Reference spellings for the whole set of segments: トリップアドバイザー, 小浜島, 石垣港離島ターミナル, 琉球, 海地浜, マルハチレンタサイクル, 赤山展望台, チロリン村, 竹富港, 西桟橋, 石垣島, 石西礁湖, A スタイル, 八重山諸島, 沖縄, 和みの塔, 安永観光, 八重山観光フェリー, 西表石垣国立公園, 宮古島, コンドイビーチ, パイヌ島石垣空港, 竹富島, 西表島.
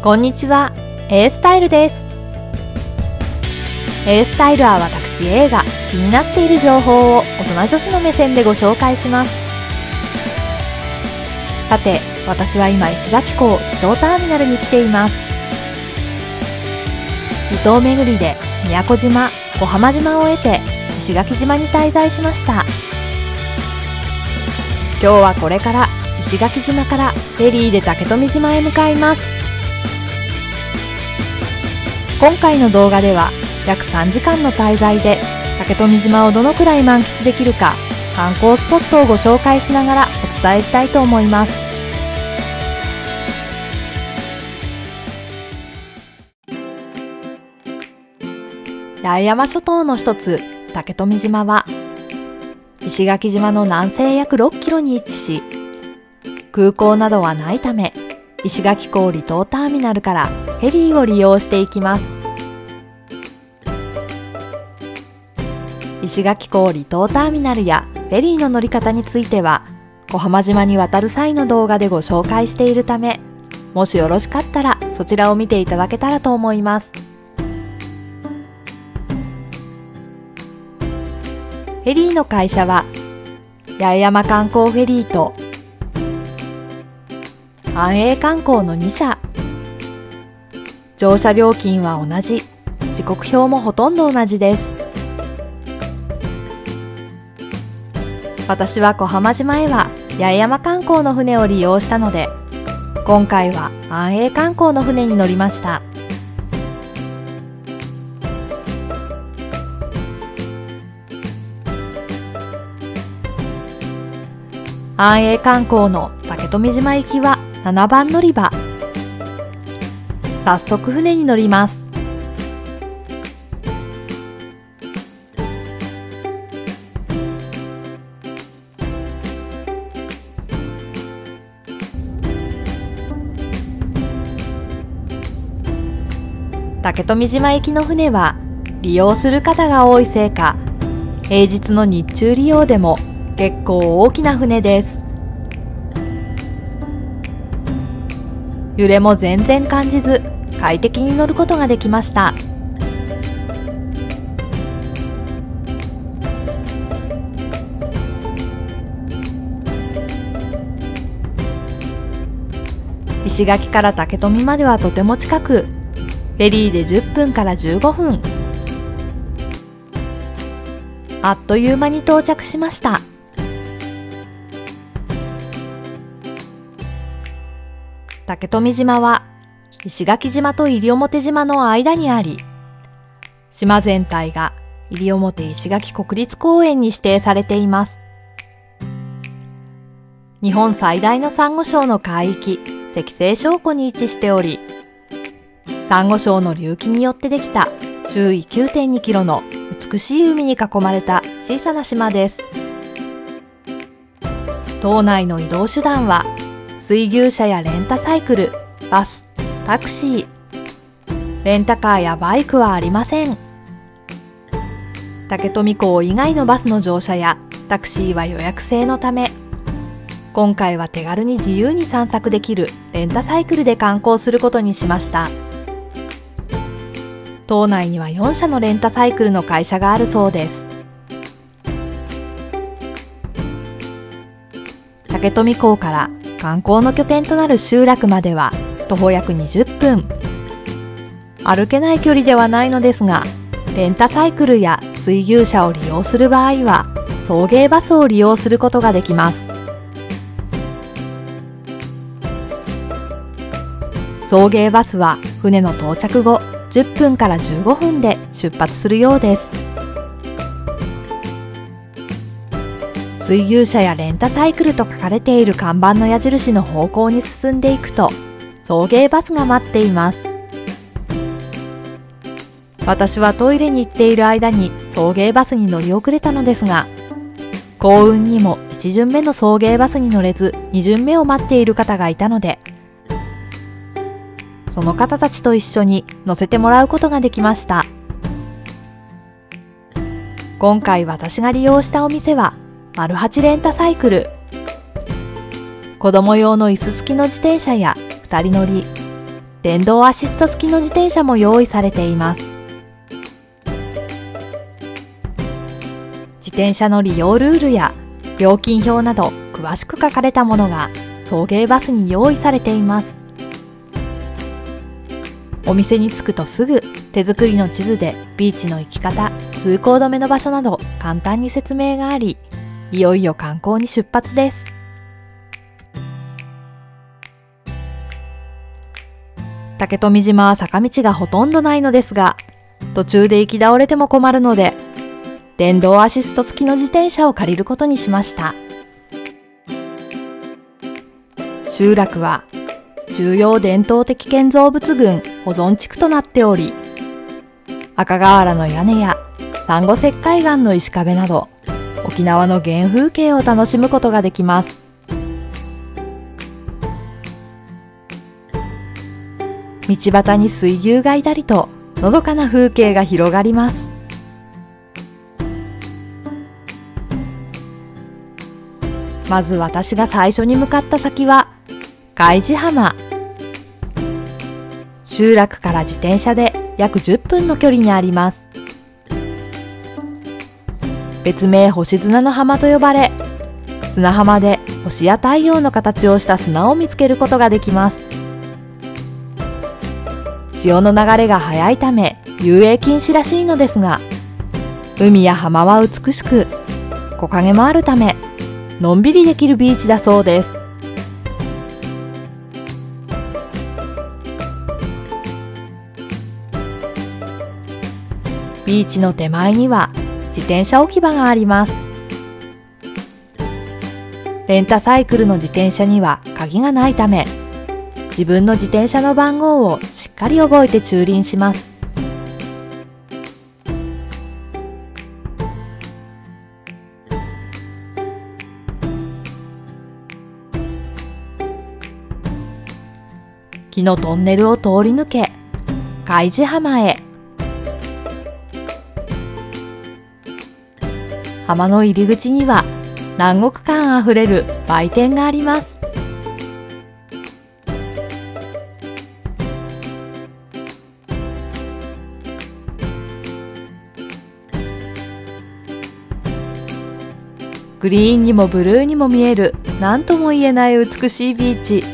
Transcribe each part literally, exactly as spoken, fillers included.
こんにちは、A スタイルです。 A スタイルは私 A が気になっている情報を大人女子の目線でご紹介します。さて、私は今石垣港伊東ターミナルに来ています。伊東巡りで宮古島、小浜島を得て石垣島に滞在しました。今日はこれから石垣島からフェリーで竹富島へ向かいます。今回の動画では約さんじかんの滞在で竹富島をどのくらい満喫できるか、観光スポットをご紹介しながらお伝えしたいと思います。八重山諸島の一つ竹富島は石垣島の南西約ろっキロに位置し、空港などはないため石垣港離島ターミナルからフェリーを利用していきます。石垣港離島ターミナルやフェリーの乗り方については小浜島に渡る際の動画でご紹介しているため、もしよろしかったらそちらを見ていただけたらと思います。フェリーの会社は八重山観光フェリーと安永観光のにしゃ。乗車料金は同じ、時刻表もほとんど同じです。私は小浜島へは八重山観光の船を利用したので、今回は安永観光の船に乗りました。安永観光の竹富島行きはななばん乗り場。早速船に乗ります。竹富島行きの船は利用する方が多いせいか、平日の日中利用でも結構大きな船です。揺れも全然感じず快適に乗ることができました。石垣から竹富まではとても近く、フェリーでじゅっぷんからじゅうごふん、あっという間に到着しました。竹富島は石垣島と西表島の間にあり、島全体が西表石垣国立公園に指定されています。日本最大のサンゴ礁の海域、石西礁湖に位置しており、サンゴ礁の隆起によってできた周囲 きゅうてんにキロの美しい海に囲まれた小さな島です。島内の移動手段は、水牛車やレンタサイクル、バス、タクシー、レンタカーやバイクはありません。竹富港以外のバスの乗車やタクシーは予約制のため、今回は手軽に自由に散策できるレンタサイクルで観光することにしました。島内にはよんしゃのレンタサイクルの会社があるそうです。竹富港から観光の拠点となる集落までは徒歩約にじゅっぷん。歩けない距離ではないのですが、レンタサイクルや水牛車を利用する場合は送迎バスを利用することができます。送迎バスは船の到着後じゅっぷんからじゅうごふんで出発するようです。水牛車やレンタサイクルと書かれている看板の矢印の方向に進んでいくと、送迎バスが待っています。私はトイレに行っている間に送迎バスに乗り遅れたのですが、幸運にもいちじゅんめの送迎バスに乗れずにじゅんめを待っている方がいたので、その方たちと一緒に乗せてもらうことができました。今回私が利用したお店は、マルハチレンタサイクル。子供用の椅子付きの自転車やふたり乗り、電動アシスト付きの自転車も用意されています。自転車の利用ルールや料金表など詳しく書かれたものが送迎バスに用意されています。お店に着くとすぐ手作りの地図でビーチの行き方、通行止めの場所など簡単に説明があり、いよいよ観光に出発です。竹富島は坂道がほとんどないのですが、途中で行き倒れても困るので電動アシスト付きの自転車を借りることにしました。集落は重要伝統的建造物群保存地区となっており、赤瓦の屋根やサンゴ石灰岩の石壁など沖縄の原風景を楽しむことができます。道端に水牛がいたりとのどかな風景が広がります。まず私が最初に向かった先は海地浜。集落から自転車で約じゅっぷんの距離にあります。別名星砂の浜と呼ばれ、砂浜で星や太陽の形をした砂を見つけることができます。潮の流れが速いため遊泳禁止らしいのですが、海や浜は美しく木陰もあるためのんびりできるビーチだそうです。ビーチの手前には自転車置き場があります。レンタサイクルの自転車には鍵がないため、自分の自転車の番号をしっかり覚えて駐輪します。木のトンネルを通り抜け海地浜へ。浜の入り口には南国感あふれる売店があります。グリーンにもブルーにも見える何とも言えない美しいビーチ。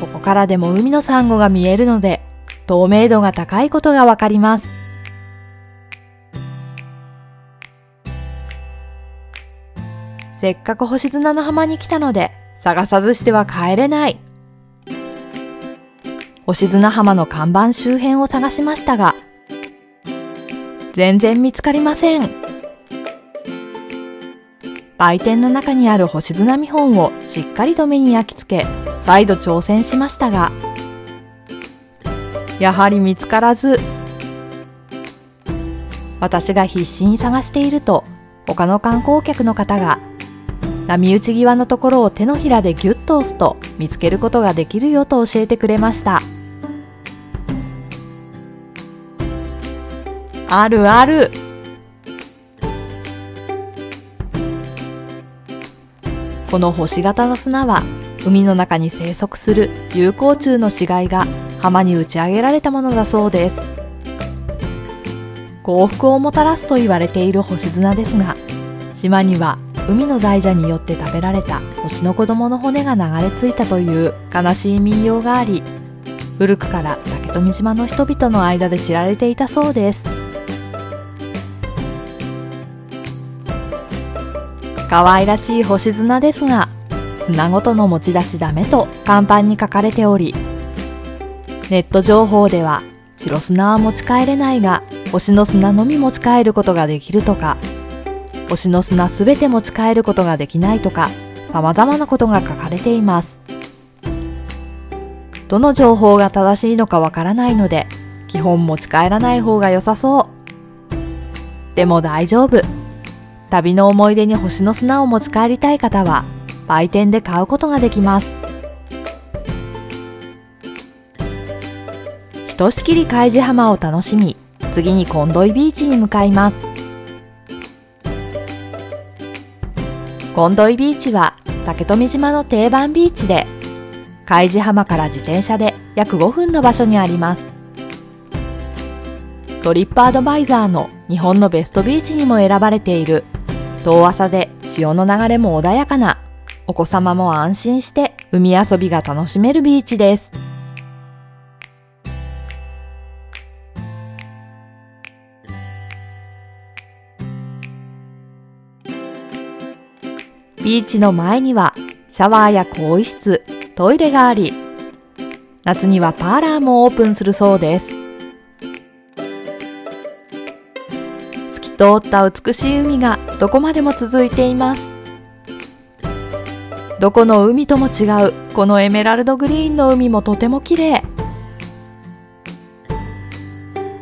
ここからでも海のサンゴが見えるので透明度が高いことがわかります。せっかく星砂の浜に来たので探さずしては帰れない。星砂浜の看板周辺を探しましたが全然見つかりません。売店の中にある星砂見本をしっかりと目に焼き付け、再度挑戦しましたが、やはり見つからず。私が必死に探していると、他の観光客の方が、波打ち際のところを手のひらでギュッと押すと見つけることができるよと教えてくれました。あるある。この星型の砂は海の中に生息する有孔虫の死骸が浜に打ち上げられたものだそうです。幸福をもたらすと言われている星砂ですが、島には海の大蛇によって食べられた星の子供の骨が流れ着いたという悲しい民謡があり、古くから竹富島の人々の間で知られていたそうです。可愛らしい星砂ですが、砂ごとの持ち出しダメと看板に書かれており、ネット情報では白砂は持ち帰れないが星の砂のみ持ち帰ることができるとか、星の砂すべて持ち帰ることができないとか、様々なことが書かれています。どの情報が正しいのかわからないので基本持ち帰らない方が良さそう。でも大丈夫。旅の思い出に星の砂を持ち帰りたい方は売店で買うことができます。ひとしきり海地浜を楽しみ、次にコンドイビーチに向かいます。コンドイビーチは竹富島の定番ビーチで、海地浜から自転車で約ごふんの場所にあります。トリップアドバイザーの日本のベストビーチにも選ばれている、遠浅で潮の流れも穏やかな、お子様も安心して海遊びが楽しめるビーチです。ビーチの前にはシャワーや更衣室、トイレがあり、夏にはパーラーもオープンするそうです。透き通った美しい海がどこまでも続いています。どこの海とも違うこのエメラルドグリーンの海もとても綺麗。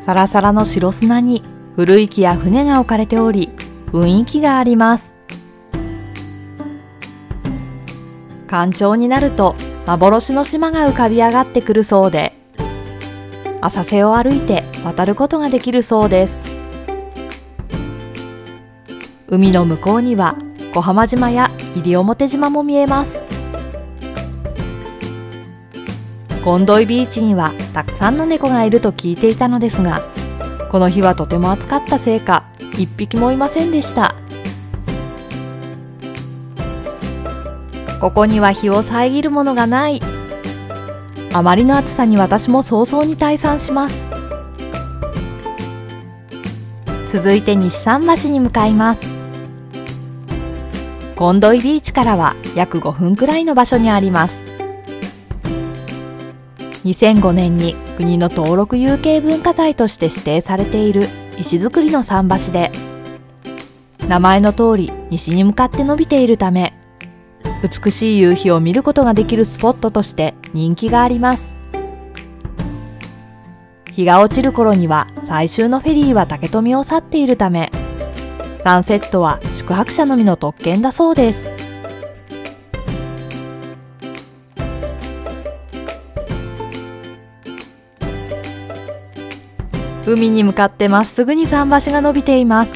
サラサラの白砂に古い木や船が置かれており、雰囲気があります。干潮になると幻の島が浮かび上がってくるそうで、浅瀬を歩いて渡ることができるそうです。海の向こうには小浜島や西表島も見えます。ゴンドイビーチにはたくさんの猫がいると聞いていたのですが、この日はとても暑かったせいか一匹もいませんでした。ここには日を遮るものがない。あまりの暑さに私も早々に退散します。続いて西桟橋に向かいます。ゴンドイビーチからは約ごふんくらいの場所にあります。にせんごねんに国の登録有形文化財として指定されている石造りの桟橋で、名前の通り西に向かって伸びているため、美しい夕日を見ることができるスポットとして人気があります。日が落ちる頃には最終のフェリーは竹富を去っているため、サンセットは宿泊者のみの特権だそうです。海に向かってまっすぐに桟橋が伸びています。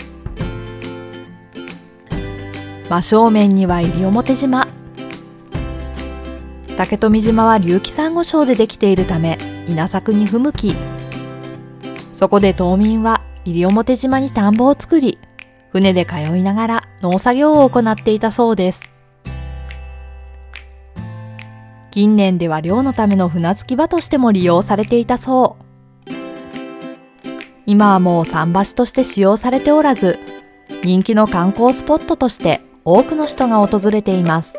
真正面には西表島。竹富島は隆起サンゴ礁でできているため稲作に不向き。そこで島民は西表島に田んぼを作り、船で通いながら農作業を行っていたそうです。近年では漁のための船着き場としても利用されていたそう。今はもう桟橋として使用されておらず、人気の観光スポットとして多くの人が訪れています。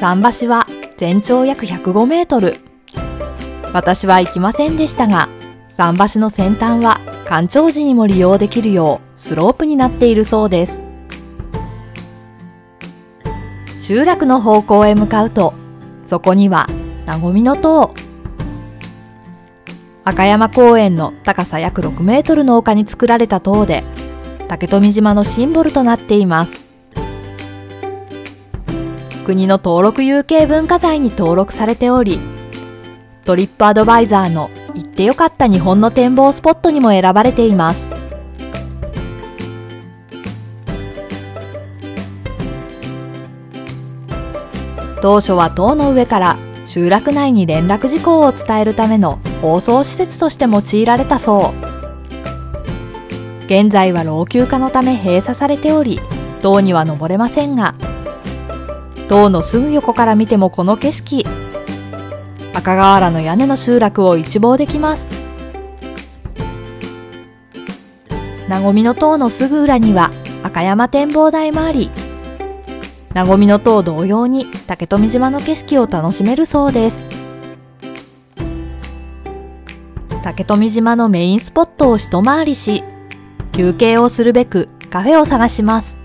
桟橋は全長約ひゃくごメートル。私は行きませんでしたが、桟橋の先端は干潮時にも利用できるようスロープになっているそうです。集落の方向へ向かうと、そこには和みの塔。赤山公園の高さ約ろくメートルの丘に作られた塔で、竹富島のシンボルとなっています。国の登録有形文化財に登録されており、トリップアドバイザーの行ってよかった日本の展望スポットにも選ばれています。当初は塔の上から集落内に連絡事項を伝えるための放送施設として用いられたそう。現在は老朽化のため閉鎖されており、塔には登れませんが、塔のすぐ横から見てもこの景色、赤瓦の屋根の集落を一望できます。和みの塔のすぐ裏には赤山展望台もあり、和みの塔同様に竹富島の景色を楽しめるそうです。竹富島のメインスポットを一回りし、休憩をするべくカフェを探します。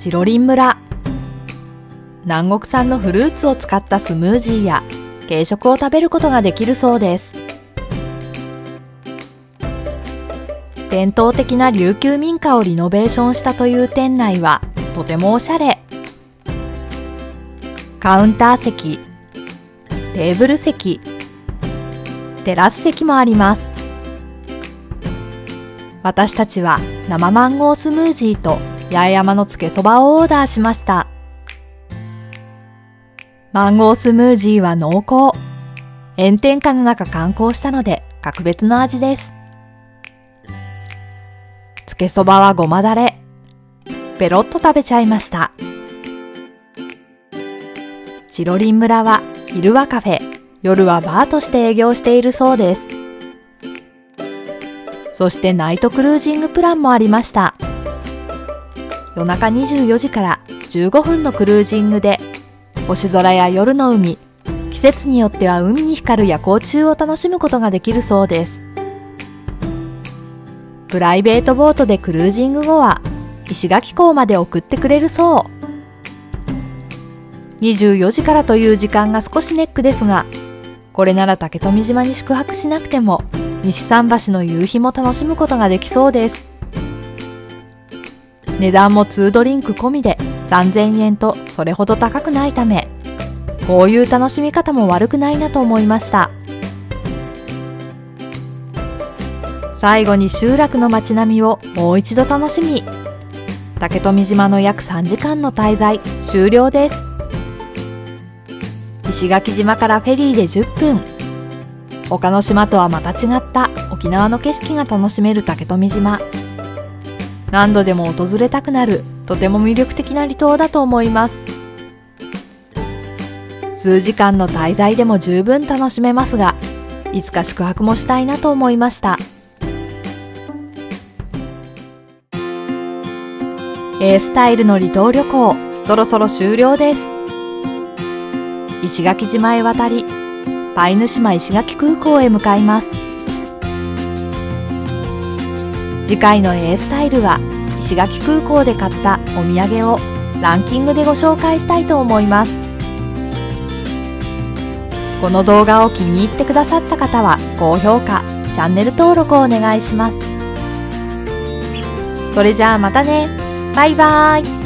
チロリン村。南国産のフルーツを使ったスムージーや軽食を食べることができるそうです。伝統的な琉球民家をリノベーションしたという店内はとてもおしゃれ。カウンター席、テーブル席、テラス席もあります。私たちは生マンゴースムージーと八重山のつけそばをオーダーしました。マンゴースムージーは濃厚。炎天下の中観光したので格別の味です。つけそばはごまだれ。ペロッと食べちゃいました。チロリン村は昼はカフェ、夜はバーとして営業しているそうです。そしてナイトクルージングプランもありました。夜中にじゅうよじからじゅうごふんのクルージングで、星空や夜の海、季節によっては海に光る夜光虫を楽しむことができるそうです。プライベートボートでクルージング後は石垣港まで送ってくれるそう。にじゅうよじからという時間が少しネックですが、これなら竹富島に宿泊しなくても西桟橋の夕日も楽しむことができそうです。値段もにドリンク込みでさんぜんえんとそれほど高くないため、こういう楽しみ方も悪くないなと思いました。最後に集落の街並みをもう一度楽しみ、竹富島の約さんじかんの滞在終了です。石垣島からフェリーでじゅっぷん、他の島とはまた違った沖縄の景色が楽しめる竹富島、何度でも訪れたくなるとても魅力的な離島だと思います。数時間の滞在でも十分楽しめますが、いつか宿泊もしたいなと思いました。A スタイルの離島旅行、そろそろ終了です。石垣島へ渡り、パイヌ島石垣空港へ向かいます。次回の A スタイルは石垣空港で買ったお土産をランキングでご紹介したいと思います。この動画を気に入ってくださった方は高評価、チャンネル登録をお願いします。それじゃあまたね。バイバーイ。